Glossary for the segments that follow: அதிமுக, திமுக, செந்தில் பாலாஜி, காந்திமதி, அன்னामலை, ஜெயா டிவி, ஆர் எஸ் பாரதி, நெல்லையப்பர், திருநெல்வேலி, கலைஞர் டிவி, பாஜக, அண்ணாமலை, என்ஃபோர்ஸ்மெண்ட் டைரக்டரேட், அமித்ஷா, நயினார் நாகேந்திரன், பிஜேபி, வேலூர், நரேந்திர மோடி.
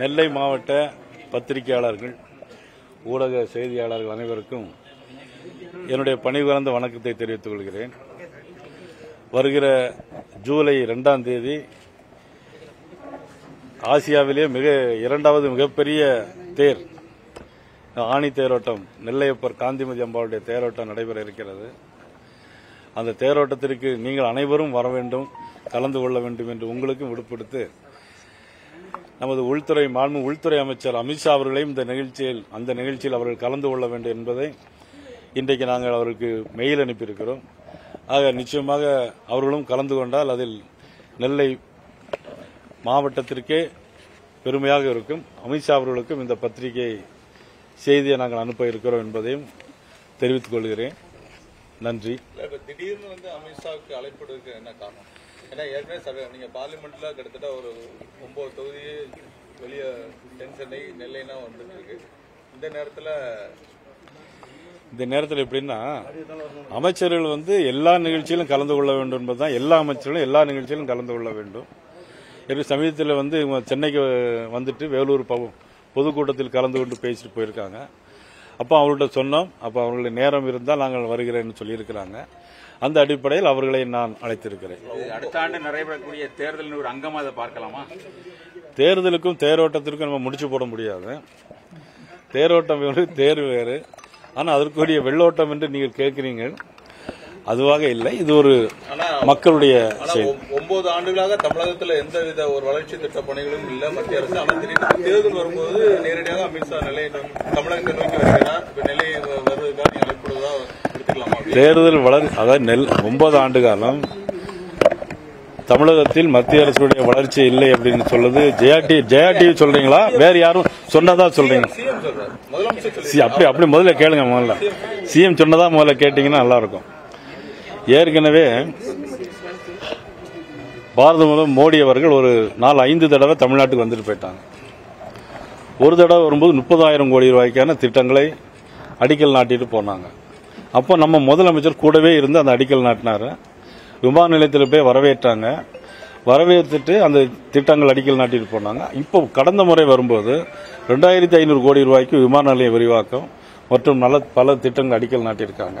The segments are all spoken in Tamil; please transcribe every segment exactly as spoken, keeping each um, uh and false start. நெல்லை மாவட்ட பத்திரிகையாளர்கள், ஊடக செய்தியாளர்கள் அனைவருக்கும் என்னுடைய பணிவார்ந்த வணக்கத்தை தெரிவித்துக் கொள்கிறேன். வருகிற ஜூலை இரண்டாம் தேதி ஆசியாவிலே மிக இரண்டாவது மிகப்பெரிய தேர், ஆணி தேரோட்டம், நெல்லையப்பர் காந்திமதி அம்பாளுடைய தேரோட்டம் நடைபெற இருக்கிறது. அந்த தேரோட்டத்திற்கு நீங்கள் அனைவரும் வர வேண்டும், கலந்து கொள்ள வேண்டும் என்று உங்களுக்கும் விடுபடுத்து நமது உள்துறை மாண்பு உள்துறை அமைச்சர் அமித்ஷா அவர்களையும் இந்த நிகழ்ச்சியில் அந்த நிகழ்ச்சியில் அவர்கள் கலந்து கொள்ள வேண்டும் என்பதை இன்றைக்கு நாங்கள் அவருக்கு மெயில் அனுப்பியிருக்கிறோம். ஆக நிச்சயமாக அவர்களும் கலந்து கொண்டால் அதில் நெல்லை மாவட்டத்திற்கே பெருமையாக இருக்கும். அமித்ஷா அவர்களுக்கும் இந்த பத்திரிகை செய்தியை நாங்கள் அனுப்ப இருக்கிறோம் என்பதையும் தெரிவித்துக் கொள்கிறேன். நன்றி. திடீர்னு வந்து அமித்ஷாவுக்கு அழைப்பு என்ன காரணம்? ஏன்னா ஏற்கனவே நீங்க பார்லிமெண்ட்ல கிட்டத்தட்ட ஒரு ஒன்பது தொகுதியே வெளியே டென்ஷன் ஆகி நெல்லைனா வந்துட்டு இருக்கு. இந்த நேரத்தில் இந்த நேரத்தில் எப்படின்னா அமைச்சர்கள் வந்து எல்லா நிகழ்ச்சியிலும் கலந்து கொள்ள வேண்டும் என்பதுதான். எல்லா அமைச்சர்களும் எல்லா நிகழ்ச்சியிலும் கலந்து கொள்ள வேண்டும். எப்படி சமீபத்தில் வந்து சென்னைக்கு வந்துட்டு வேலூர் பொதுக்கூட்டத்தில் கலந்து கொண்டு பேசிட்டு போயிருக்காங்க. அப்போ அவர்கிட்ட சொன்னோம், அப்போ அவர்களுடைய நேரம் இருந்தால் நாங்கள் வருகிறேன்னு சொல்லியிருக்கிறாங்க. அந்த அடிப்படையில் அவர்களை நான் அழைத்திருக்கிறேன். அடுத்த ஆண்டு நடைபெறக்கூடிய தேர்தலின் ஒரு அங்கமாக அதை பார்க்கலாமா? தேர்தலுக்கும் தேரோட்டத்திற்கும் நம்ம முடிச்சு போட முடியாது. தேரோட்டம் வேறு, தேர் வேறு. ஆனால் அதற்குரிய வெள்ளோட்டம் என்று நீங்கள் கேட்கிறீர்கள், அதுவாக இல்லை. இது ஒரு மக்களுடைய ஒன்பது ஆண்டுகளாக தமிழகத்தில் எந்தவித ஒரு வளர்ச்சி திட்ட பணிகளும் இல்லை மத்திய அரசு. ஆனால் தேர்தல் வரும்போது நேரடியாக அமித்ஷா நிலை தமிழகத்தை நோக்கி வருகிறார். நிலை வருவதற்காக நீங்கள் அழைப்படுவதா எடுத்துக்கலாமா? தேர்தல் வளர் அதாவது நெல் ஒன்பது ஆண்டு காலம் தமிழகத்தில் மத்திய அரசுடைய வளர்ச்சி இல்லை அப்படின்னு சொல்லுது. ஜெயா டி ஜெயா டிவி சொல்றீங்களா? வேற யாரும் சொன்னதா சொல்றீங்க? அப்படி அப்படி முதல்ல கேளுங்க. முதல்ல சிஎம் சொன்னதா முதல்ல கேட்டீங்கன்னா நல்லா இருக்கும். ஏற்கனவே பாரத முதல்வர் மோடி அவர்கள் ஒரு நாலு ஐந்து தடவை தமிழ்நாட்டுக்கு வந்துட்டு போயிட்டாங்க. ஒரு தடவை வரும்போது முப்பதாயிரம் கோடி ரூபாய்க்கான திட்டங்களை அடிக்கல் நாட்டிட்டு போனாங்க. அப்போ நம்ம முதலமைச்சர் கூடவே இருந்து அந்த அடிக்கல் நாட்டினார். விமான நிலையத்தில் போய் வரவேற்றாங்க. வரவேற்றுட்டு அந்த திட்டங்கள் அடிக்கல் நாட்டிட்டு போனாங்க. இப்போ கடந்த முறை வரும்போது ரெண்டாயிரத்தி ஐநூறு கோடி ரூபாய்க்கு விமான நிலைய விரிவாக்கம் மற்றும் நல்ல பல திட்டங்கள் அடிக்கல் நாட்டியிருக்காங்க.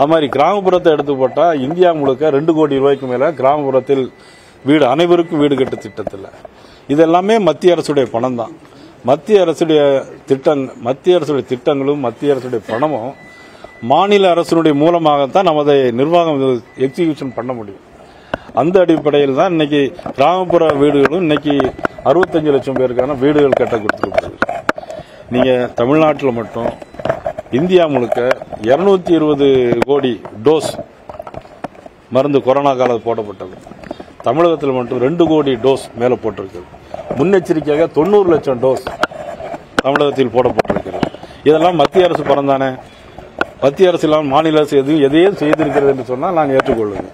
அது மாதிரி கிராமப்புறத்தை எடுத்து போட்டால் இந்தியா முழுக்க ரெண்டு கோடி ரூபாய்க்கு மேலே கிராமப்புறத்தில் வீடு அனைவருக்கும் வீடு கட்டு திட்டத்தில். இதெல்லாமே மத்திய அரசுடைய பணம் தான். மத்திய அரசுடைய திட்டங் மத்திய அரசுடைய திட்டங்களும் மத்திய அரசுடைய பணமும் மாநில அரசுடைய மூலமாகத்தான் நமது நிர்வாகம் எக்ஸிக்யூஷன் பண்ண முடியும். அந்த அடிப்படையில் தான் இன்னைக்கு கிராமப்புற வீடுகளும் இன்னைக்கு அறுபத்தஞ்சு லட்சம் பேருக்கான வீடுகள் கட்ட கொடுத்துருக்கு. நீங்கள் தமிழ்நாட்டில் மட்டும் இந்தியா முழுக்க இருநூத்தி இருபது கோடி டோஸ் மருந்து கொரோனா காலத்தில் போடப்பட்டது. தமிழகத்தில் மட்டும் ரெண்டு கோடி டோஸ் மேலே போட்டிருக்கு. முன்னெச்சரிக்கையாக தொண்ணூறு லட்சம் டோஸ் தமிழகத்தில் போடப்பட்டிருக்கிறது. இதெல்லாம் மத்திய அரசு பணம் தானே. மத்திய அரசு இல்லாமல் மாநில அரசு எதுவும் எதையும் செய்திருக்கிறது என்று சொன்னால் நாங்கள் ஏற்றுக்கொள்ளுவோம்.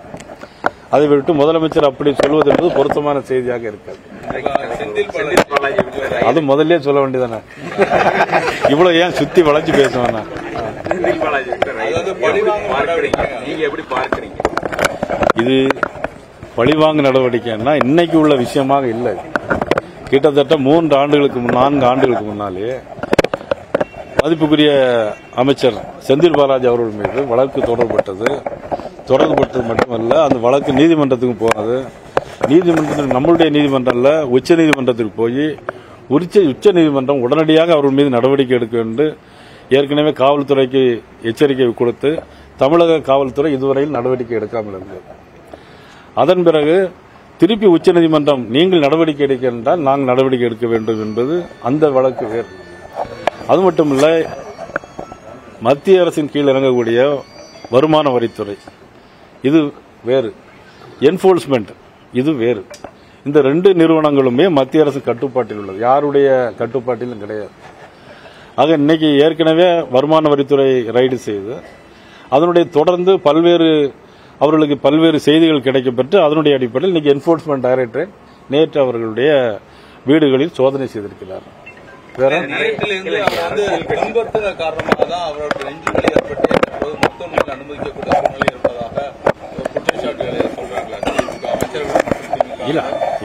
அதை விட்டு முதலமைச்சர் அப்படி சொல்வது என்பது பொருத்தமான செய்தியாக இருக்காது. அது முதல்ல சொல்ல வேண்டியதானே. இவ்வளவு ஏன் சுத்தி வளைச்சு பேசுவேன்னா? இது பழிவாங்கு நடவடிக்கைன்னா இன்னைக்கு உள்ள விஷயமாக இல்லை. கிட்டத்தட்ட மூன்று ஆண்டுகளுக்கு நான்கு ஆண்டுகளுக்கு முன்னாலே மதிப்புக்குரிய அமைச்சர் செந்தில் பாலாஜி அவர்கள் மீது வழக்கு தொடரப்பட்டது. தொடர்புபட்டது மட்டுமல்ல, அந்த வழக்கு நீதிமன்றத்துக்கு போனது. நீதிமன்றத்தில் நம்மளுடைய நீதிமன்றம் இல்லை, உச்ச நீதிமன்றத்துக்கு போய் உரிச்ச உச்ச நீதிமன்றம் உடனடியாக அவர்கள் மீது நடவடிக்கை எடுக்க வேண்டும். ஏற்கனவே காவல்துறைக்கு எச்சரிக்கை கொடுத்து தமிழக காவல்துறை இதுவரையில் நடவடிக்கை எடுக்காமல் இருந்தது. அதன் பிறகு திருப்பி உச்ச நீதிமன்றம் நீங்கள் நடவடிக்கை எடுக்க என்றால் நாங்கள் நடவடிக்கை எடுக்க வேண்டும் என்பது அந்த வழக்கு வேறு. அது மட்டுமில்லை, மத்திய அரசின் கீழ் இறங்கக்கூடிய வருமான வரித்துறை இது வேறு, என்போர்ஸ்மெண்ட் இது வேறு. இந்த ரெண்டு நிறுவனங்களுமே மத்திய அரசு கட்டுப்பாட்டில் உள்ளது, யாருடைய கட்டுப்பாட்டிலும் கிடையாது. ஆக இன்னைக்கு ஏற்கனவே வருமான வரித்துறை ரைடு செய்து அதனுடைய தொடர்ந்து பல்வேறு அவர்களுக்கு பல்வேறு செய்திகள் கிடைக்கப்பட்டு அதனுடைய அடிப்படையில் இன்னைக்கு என்ஃபோர்ஸ்மெண்ட் டைரக்டரேட் நேற்று அவர்களுடைய வீடுகளில் சோதனை செய்திருக்கிறார்.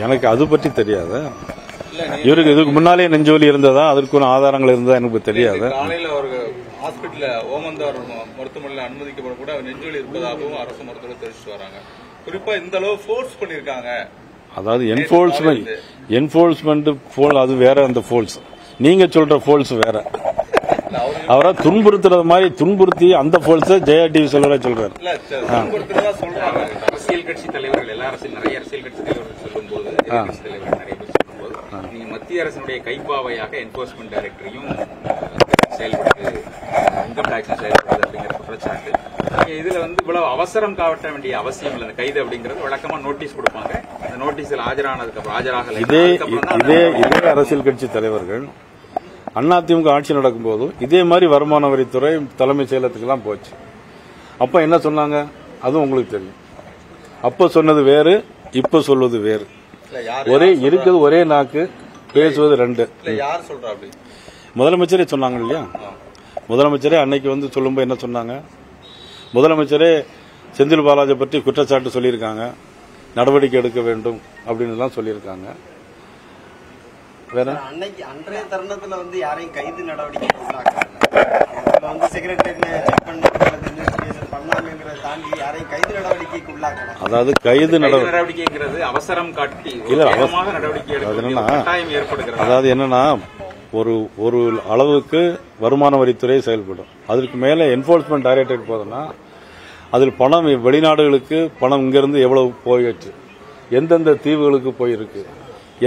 எனக்கு அது பற்றி தெரியாது. இவருக்கு இதுக்கு முன்னாலே நெஞ்சோலி இருந்ததா, அதற்கான ஆதாரங்கள் இருந்ததா எனக்கு தெரியாது. அதாவது என்ஃபோர்ஸ்மெண்ட் என்ஃபோர்ஸ்மெண்ட் ஃபோல் அது வேற, அந்த ஃபோல்ஸ் நீங்க சொல்ற ஃபோல்ஸ் வேற. அவரை துன்புறுத்துறது மாதிரி துன்புறுத்தி அந்த போல்ஸ் ஜெயா டிவி சொல்ற சொல்றாரு. அரசியல் கட்சி தலைவர்கள் எல்லா அரசியல் நிறைய அரசியல் கட்சி தலைவர்கள் சொல்லும்போது நீங்க மத்திய அரசினுடைய கைப்பாவையாக என்போர்ஸ்மெண்ட் டைரக்டரையும் செயல்படுது, இன்கம் டாக்ஸ் செயல்படுது அப்படிங்கிற குற்றச்சாட்டு. நீங்க இதுல வந்து இவ்வளவு அவசரம் காட்ட வேண்டிய அவசியம் இல்லை. கைது அப்படிங்கிறது வழக்கமா நோட்டீஸ் கொடுப்பாங்க, அந்த நோட்டீஸில் ஆஜரானதுக்கு அப்புறம் ஆஜராகல. இதே இதே இதே அரசியல் கட்சி தலைவர்கள் அதிமுக ஆட்சி நடக்கும்போதும் இதே மாதிரி வருமான வரித்துறை தலைமைச் செயலகத்துக்கெல்லாம் போச்சு. அப்போ என்ன சொன்னாங்க அதுவும் உங்களுக்கு தெரியும். அப்போ சொன்னது வேறு, இப்போ சொல்வது வேறு. ஒரே இருக்குது, ஒரே நாக்கு பேசுவது ரெண்டு. முதலமைச்சரே சொன்னாங்க இல்லையா, முதலமைச்சரே அன்னைக்கு வந்து சொல்லும்போது என்ன சொன்னாங்க, முதலமைச்சரே செந்தில் பாலாஜி பற்றி குற்றச்சாட்டு சொல்லியிருக்காங்க, நடவடிக்கை எடுக்க வேண்டும் அப்படின்னு எல்லாம் சொல்லியிருக்காங்க. அதாவது கைது நடவடிக்கை என்னன்னா ஒரு ஒரு அளவுக்கு வருமான வரித்துறை செயல்படும். அதற்கு மேல என்போர்ஸ்மெண்ட் டைரக்டரேட் போதும்னா அதில் பணம் வெளிநாடுகளுக்கு பணம் இங்கிருந்து எவ்வளவு போயிடுச்சு, எந்தெந்த தீவுகளுக்கு போயிருக்கு,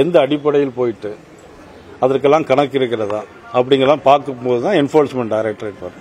எந்த அடிப்படையில் போயிட்டு அதற்கெல்லாம் கணக்கு இருக்கிறதா அப்படிங்கலாம் பார்க்கும்போது தான் என்போர்ஸ்மெண்ட் டைரக்டரேட் வரும்.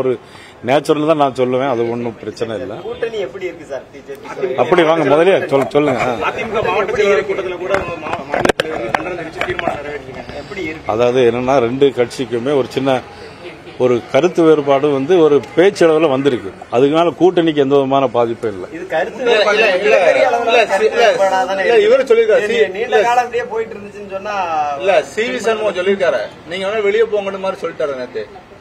ஒரு நேச்சுரல் தான் நான் சொல்லுவேன், அது ஒன்றும் பிரச்சனை இல்லை. அப்படி வாங்க முதலே சொல்லுங்க. அதாவது என்னன்னா ரெண்டு கட்சிக்குமே ஒரு சின்ன ஒரு கருத்து வேறுபாடு வந்து ஒரு பேச்சளவுல வந்திருக்கு, அதுக்குனால கூட்டணிக்கு எந்த விதமான பாதிப்பும் இல்லை. நீங்க வெளியே போங்கன்னு மாதிரி சொல்லிட்டாரு நேற்று,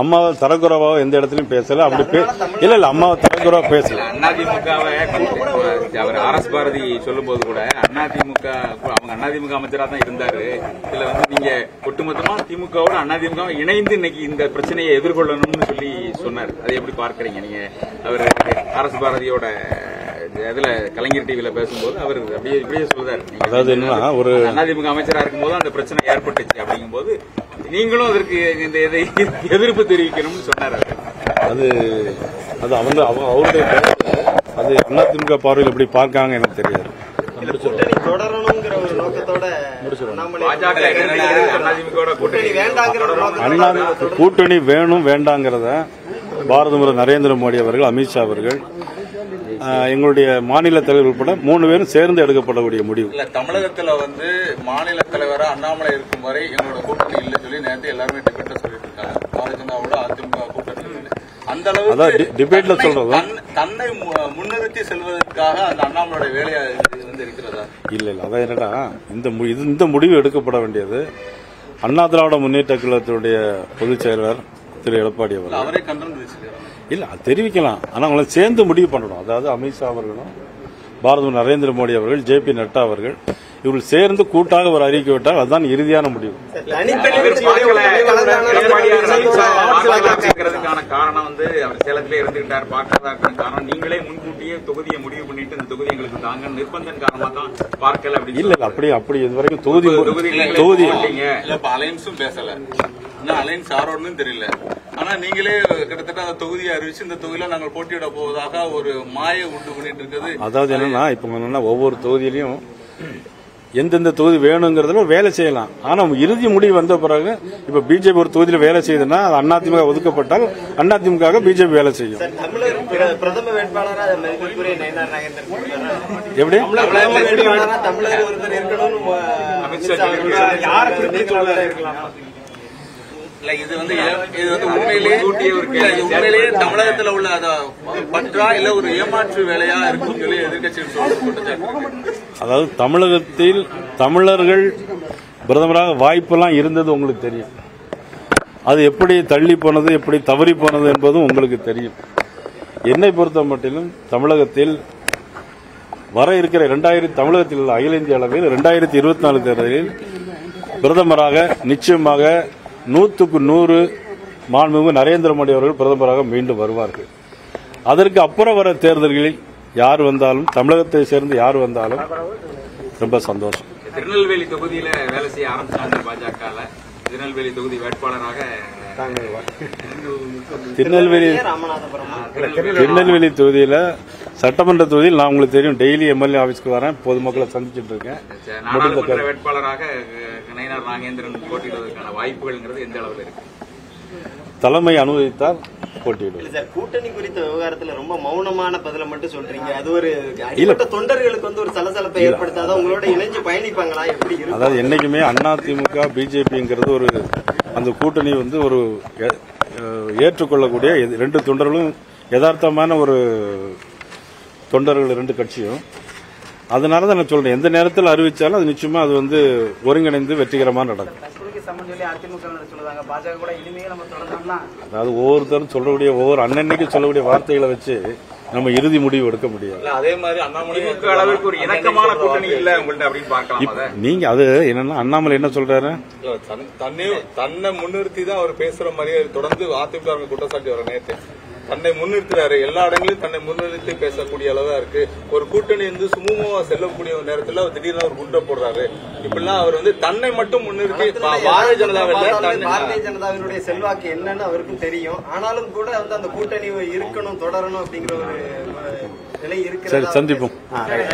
அம்மாவை தரக்குறவா எந்த இடத்துலயும் பேசல. அப்படி இல்ல இல்ல அம்மாவை தரக்குறவா பேசல. அதிமுக அவர் ஆர் எஸ் பாரதி சொல்லும் போது கூட அதிமுக அவங்க அதிமுக அமைச்சராக தான் இருந்தாரு. இதுல வந்து நீங்க ஒட்டுமொத்தமா திமுகவோட அதிமுக இணைந்து இன்னைக்கு இந்த பிரச்சனையை எதிர்கொள்ளணும்னு சொல்லி சொன்னாரு. அது எப்படி பார்க்கறீங்க நீங்க? அவர் ஆர் எஸ் பாரதியோட இதுல கலைஞர் டிவில பேசும்போது அவர் அப்படியே இப்படியே சொல்றாரு, அதாவது என்னன்னா ஒரு அதிமுக அமைச்சரா இருக்கும்போது அந்த பிரச்சனை ஏற்பட்டுச்சு அப்படிங்கும் போது நீங்களும் அதற்கு இந்த எதிர்ப்பு தெரிவிக்கணும்னு சொன்னார். அது அது அவங்க அவருடைய அது அதிமுக பார்வையில் எப்படி பார்க்காங்க எனக்கு தெரியாது. தொடரணுங்கிற ஒரு நோக்கத்தோட அதிமுக கூட்டணி வேணும் வேண்டாங்கிறத பாரத பிரதமர் நரேந்திர மோடி அவர்கள், அமித்ஷா அவர்கள், எங்களுடைய மாநில தலைவர் உட்பட மூணு பேரும் சேர்ந்து எடுக்கப்படக்கூடிய முடிவு. இல்ல தமிழகத்துல வந்து மாநில தலைவராக அண்ணாமலை இருக்கும் வரை எங்களோட கூட்டணி இல்ல சொல்லி நேற்று எல்லாருமே டிபேட்ல சொல்லிட்டு இருக்காங்க. பாரதிஜனதாவோட அதிமுக கூட்டணி அந்த அளவுக்கு டிபேட்ல சொல்றது தன்னை முன்னிறுத்தி செல்வதற்காக அந்த அண்ணாமலையோட வேலையா வந்து இருக்கிறதா? இல்ல இல்ல அதான் என்னடா இந்த இந்த முடிவு எடுக்கப்பட வேண்டியது أنا أترى أن مني تكلم تودي بوليس أيرفير تري أربعة دي بقى. أوري كندم ديسلي. إلا تري بيكلا. أنا غلنا سيند مودي بندونا. هذا هذا أمير ساهر غلنا. بارد ناريندر مودي أبغل جي بي نتا أبغل. يقول سيرند كوتاك براري كوتاك هذا نيرديانا مودي. இல்ல இல்ல அப்படி அப்படி இது வரைக்கும் தொகுதி தொகுதி இல்ல அலைன்ஸும் பேசல இன்னும் அலைன்ஸ் ஆரோன்னு தெரியல ஆனா நீங்களே கிட்டத்தட்ட அந்த தொகுதியை அறிவிச்சு இந்த தொகுதியில நாங்கள் போட்டியிட போவதாக ஒரு மாயை உண்டு பண்ணிட்டு இருக்குது. அதாவது என்னன்னா இப்ப என்னன்னா ஒவ்வொரு தொகுதியிலையும் எந்தெந்த தொகுதி வேணுங்கிறதுல வேலை செய்யலாம். ஆனா இறுதி முடிவு வந்த பிறகு இப்ப பிஜேபி ஒரு தொகுதியில வேலை செய்யுதுன்னா அது அண்ணாதிமுக ஒதுக்கப்பட்டால் அண்ணாதிமுக பிஜேபி வேலை செய்யும். எப்படி இது வந்து இது வந்து உண்மையிலேயே உண்மையிலேயே தமிழகத்துல உள்ள பற்றா இல்ல ஒரு ஏமாற்று வேலையா இருக்குன்னு சொல்லி எதிர்க்கட்சிகள் சொல்லப்பட்டது. அதாவது தமிழகத்தில் தமிழர்கள் பிரதமராக வாய்ப்பெல்லாம் இருந்தது உங்களுக்கு தெரியும். அது எப்படி தள்ளி போனது எப்படி தவறி போனது என்பதும் உங்களுக்கு தெரியும். என்னை பொறுத்த மட்டிலும் தமிழகத்தில் வர இருக்கிற இரண்டாயிரத்தி தமிழகத்தில் உள்ள அகில இந்திய அளவில் இரண்டாயிரத்தி இருபத்தி நாலு தேர்தலில் பிரதமராக நிச்சயமாக நூற்றுக்கு நூறு மாண்புமிகு நரேந்திர மோடி அவர்கள் பிரதமராக மீண்டும் வருவார்கள். அதற்கு அப்புறம் வர தேர்தல்களில் யார் வந்தாலும் தமிழகத்தை சேர்ந்து யார் வந்தாலும் ரொம்ப சந்தோஷம். திருநெல்வேலி தொகுதியில வேலை செய்ய ஆரம்பிச்சாங்க பாஜக. திருநெல்வேலி தொகுதி வேட்பாளராக திருநெல்வேலி திருநெல்வேலி தொகுதியில சட்டமன்ற தொகுதியில் நான் உங்களுக்கு தெரியும் டெய்லி எம்எல்ஏ ஆபீஸ்க்கு வரேன் பொதுமக்களை சந்திச்சுட்டு இருக்கேன். வேட்பாளராக நயினார் நாகேந்திரன் போட்டியிடுவதற்கான வாய்ப்புகள் எந்த அளவில் இருக்கு? தலைமை அனுமதித்தால் போட்டியிடும். கூட்டணி குறித்த விவகாரத்துல ரொம்ப மௌனமான பதில மட்டும் சொல்றீங்க. அது ஒரு தொண்டர்களுக்கு வந்து ஒரு சலசலப்பை ஏற்படுத்தாத உங்களோட இணைஞ்சு பயணிப்பாங்களா எப்படி இருக்கு? அதாவது என்னைக்குமே அதிமுக பிஜேபிங்கிறது ஒரு அந்த கூட்டணி வந்து ஒரு ஏற்றுக்கொள்ளக்கூடிய ரெண்டு தொண்டர்களும் யதார்த்தமான ஒரு தொண்டர்கள் ரெண்டு கட்சியும். அதனால தான் நான் சொல்றேன் எந்த நேரத்தில் அறிவிச்சாலும் அது நிச்சயமா அது வந்து ஒருங்கிணைந்து வெற்றிகரமா நடக்கும். அதாவது ஒவ்வொருத்தரும் சொல்லக்கூடிய ஒவ்வொரு அண்ணன்னைக்கு சொல்லக்கூடிய வார்த்தைகளை வச்சு நம்ம இறுதி முடிவு எடுக்க முடியாது. நீங்க அது என்னன்னா அண்ணாமலை என்ன சொல்றாரு தன்னை முன்னிறுத்தி தான் அவர் பேசுற மாதிரியே தொடர்ந்து அதிமுக குற்றச்சாட்டு வர நேற்று தன்னை முன்னிறுத்துறாரு. எல்லா இடங்களிலும் தன்னை முன்னிறுத்தி பேசக்கூடிய அளவா இருக்கு. ஒரு கூட்டணி வந்து சுமூகமா செல்லக்கூடிய நேரத்தில் அவர் திடீர்னு அவர் குண்டை போடுறாரு. இப்படிலாம் அவர் வந்து தன்னை மட்டும் முன்னிறுத்தி பாரதிய ஜனதாவினுடைய செல்வாக்கு என்னன்னு அவருக்கும் தெரியும். ஆனாலும் கூட வந்து அந்த கூட்டணி இருக்கணும் தொடரணும் அப்படிங்கிற ஒரு நிலை இருக்கு. சந்திப்போம்.